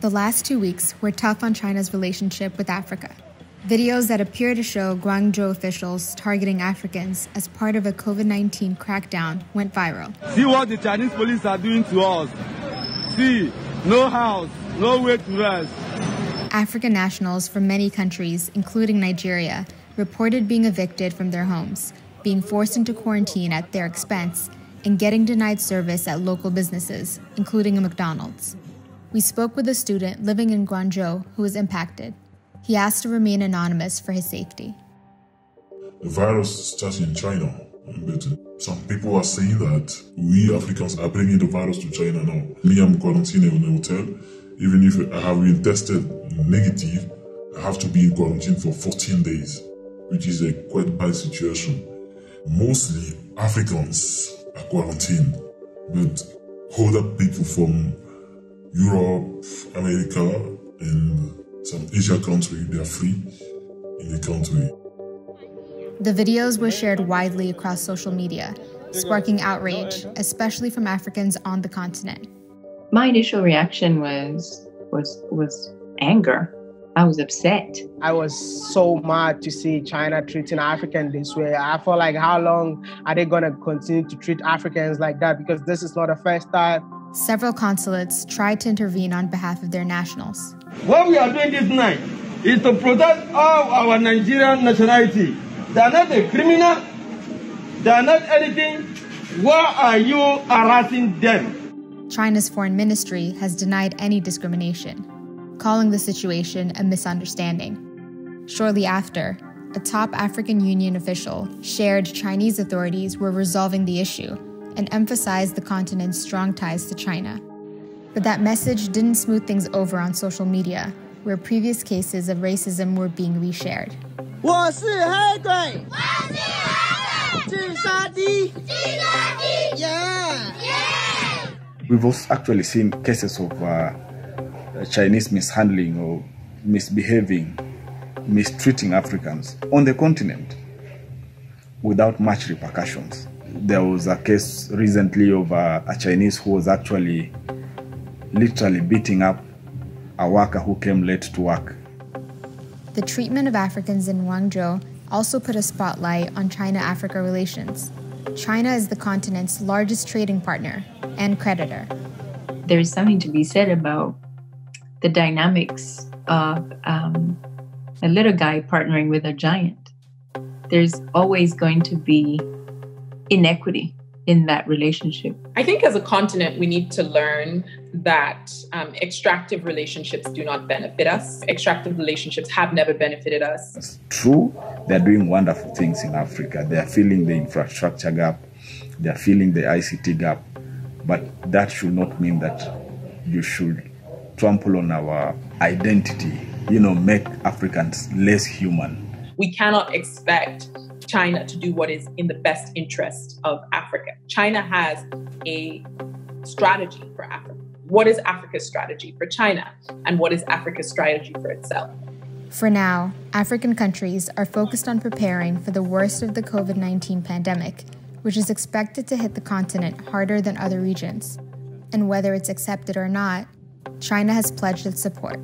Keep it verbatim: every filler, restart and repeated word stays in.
The last two weeks were tough on China's relationship with Africa. Videos that appear to show Guangzhou officials targeting Africans as part of a COVID nineteen crackdown went viral. See what the Chinese police are doing to us. See, no house, no way to rest. African nationals from many countries, including Nigeria, reported being evicted from their homes, being forced into quarantine at their expense, and getting denied service at local businesses, including a McDonald's. We spoke with a student living in Guangzhou who was impacted. He asked to remain anonymous for his safety. The virus starts in China, but some people are saying that we Africans are bringing the virus to China now. Me, I'm quarantined in a hotel. Even if I have been tested negative, I have to be in quarantine for fourteen days, which is a quite bad situation. Mostly Africans are quarantined, but other people from Europe, America, and some Asia country, they are free in the country. The videos were shared widely across social media, sparking outrage, especially from Africans on the continent. My initial reaction was was was anger. I was upset. I was so mad to see China treating Africans this way. I felt like, how long are they going to continue to treat Africans like that? Because this is not the first time. Several consulates tried to intervene on behalf of their nationals. What we are doing this night is to protect all our Nigerian nationality. They are not a criminal. They are not anything. Why are you harassing them? China's foreign ministry has denied any discrimination, calling the situation a misunderstanding. Shortly after, a top African Union official shared Chinese authorities were resolving the issue and emphasized the continent's strong ties to China. But that message didn't smooth things over on social media, where previous cases of racism were being reshared. We've also actually seen cases of uh, Chinese mishandling or misbehaving, mistreating Africans on the continent without much repercussions. There was a case recently of uh, a Chinese who was actually literally beating up a worker who came late to work. The treatment of Africans in Guangzhou also put a spotlight on China-Africa relations. China is the continent's largest trading partner and creditor. There is something to be said about the dynamics of um, a little guy partnering with a giant. There's always going to be inequity in that relationship. I think as a continent, we need to learn that um, extractive relationships do not benefit us. Extractive relationships have never benefited us. That's true. They're doing wonderful things in Africa. They're filling the infrastructure gap. They're filling the I C T gap. But that should not mean that you should trample on our identity, you know, make Africans less human. We cannot expect China to do what is in the best interest of Africa. China has a strategy for Africa. What is Africa's strategy for China? And what is Africa's strategy for itself? For now, African countries are focused on preparing for the worst of the COVID nineteen pandemic, which is expected to hit the continent harder than other regions. And whether it's accepted or not, China has pledged its support.